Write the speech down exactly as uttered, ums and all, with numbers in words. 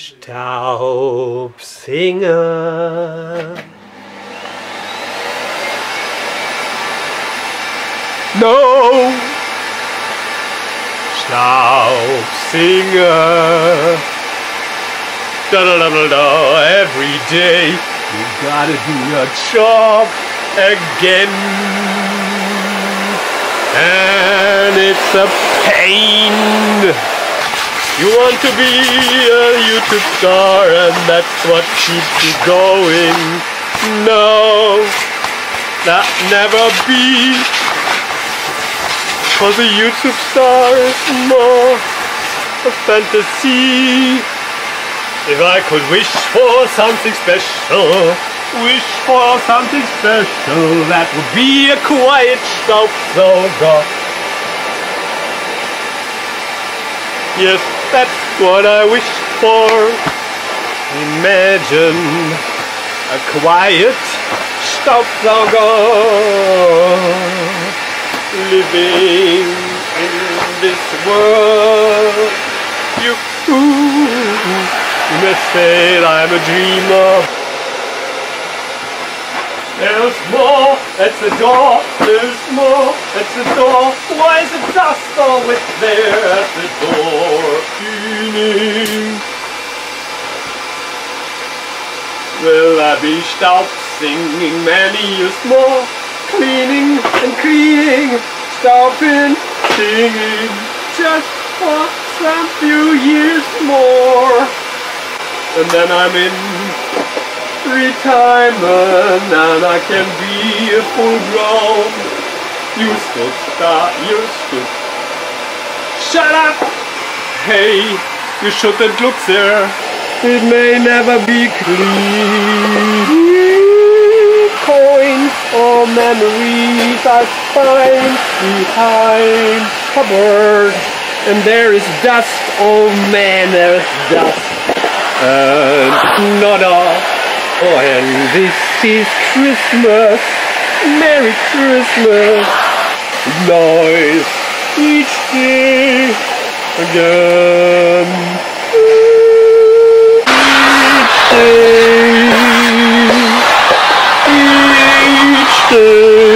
Staubsinger. No! Staubsinger. Da da da da da. Every day you gotta do your job again. And it's a pain. You want to be a YouTube star, and that's what keeps you going. No, that never be. For the YouTube star is more a fantasy. If I could wish for something special, wish for something special, that would be a quiet Staubsauger. Yes, that's what I wish for. Imagine a quiet Staubsauger living in this world. You, ooh, you must say I'm a dreamer. There's more at the door. There's more at the door. Why is the dust always there at the door? Will I be Staubsinging many years more? Cleaning and cleaning, Staubin' singing, just for some few years more. And then I'm in retirement, and I can be a full-grown useful star, useful. Shut up! Hey, you shouldn't look there. It may never be clean. Coins or memories I find behind cupboard. And there is dust, oh man, there is dust. And nodder. Oh, and this is Christmas. Merry Christmas. Noise each day again. Each day, each day.